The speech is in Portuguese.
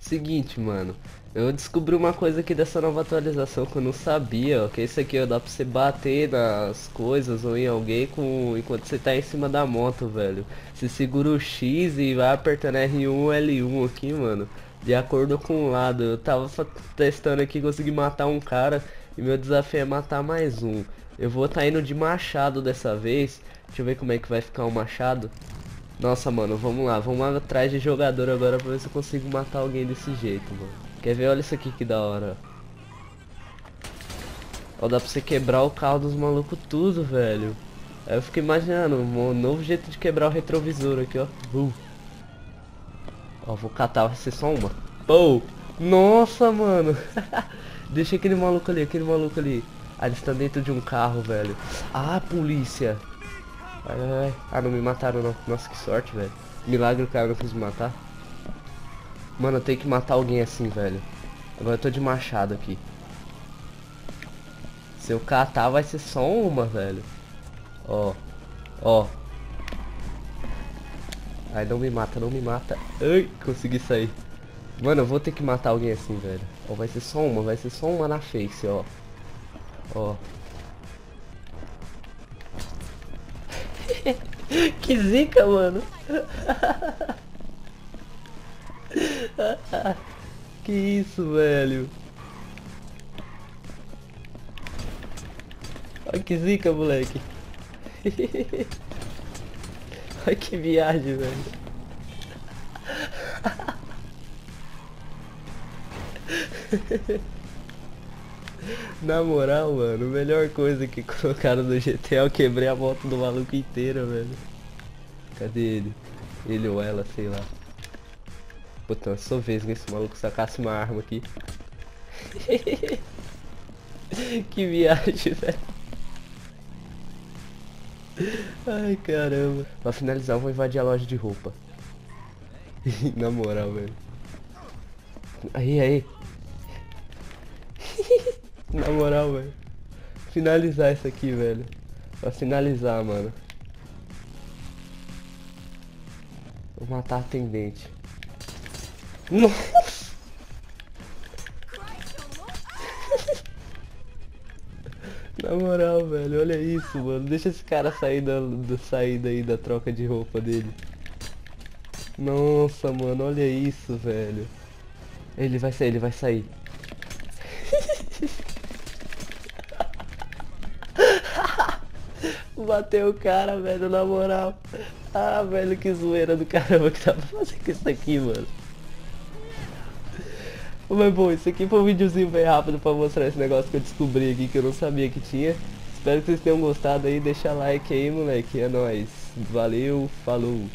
Seguinte, mano, eu descobri uma coisa aqui dessa nova atualização que eu não sabia, ó, que isso aqui, ó, dá pra você bater nas coisas ou em alguém enquanto você tá em cima da moto, velho. Você segura o X e vai apertando R1, L1 aqui, mano, de acordo com o lado. Eu tava testando aqui, consegui matar um cara e meu desafio é matar mais um. Eu vou tá indo de machado dessa vez, deixa eu ver como é que vai ficar o machado. Nossa, mano, vamos lá atrás de jogador agora pra ver se eu consigo matar alguém desse jeito, mano. Quer ver? Olha isso aqui que da hora. Ó, dá pra você quebrar o carro dos malucos tudo, velho. Aí eu fico imaginando um novo jeito de quebrar o retrovisor aqui, ó. Ó, vou catar, vai ser só uma. Pou! Nossa, mano! Deixa aquele maluco ali, Ah, eles estão dentro de um carro, velho. Ah, polícia! Ai, ai, ai. Ah, não me mataram não. Nossa, que sorte, velho. Milagre o cara não quis me matar. Mano, eu tenho que matar alguém assim, velho. Agora eu tô de machado aqui. Se eu catar vai ser só uma, velho. Ó, ó. Ai, não me mata, não me mata. Ai, consegui sair. Mano, eu vou ter que matar alguém assim, velho. Ó, vai ser só uma na face, ó. Ó. Que zica, mano. Que isso, velho. Olha que zica, moleque. Olha que viagem, velho. Na moral, mano, a melhor coisa que colocaram no GTA, eu quebrei a moto do maluco inteira, velho. Cadê ele? Ele ou ela, sei lá. Puta, só vez que esse maluco sacasse uma arma aqui. Que viagem, velho. Ai, caramba. Pra finalizar, eu vou invadir a loja de roupa. Na moral, velho. Aí, aí. Na moral, velho. Finalizar isso aqui, velho. Pra finalizar, mano. Vou matar a atendente. Nossa! Na moral, velho. Olha isso, mano. Deixa esse cara sair da troca de roupa dele. Nossa, mano. Olha isso, velho. Ele vai sair, ele vai sair. Bateu o cara, velho, na moral. Ah, velho, que zoeira do caramba que tava fazendo com isso aqui, mano. Mas bom, isso aqui foi um videozinho bem rápido pra mostrar esse negócio que eu descobri aqui, que eu não sabia que tinha. Espero que vocês tenham gostado aí, deixa like aí, moleque. É nóis. Valeu, falou.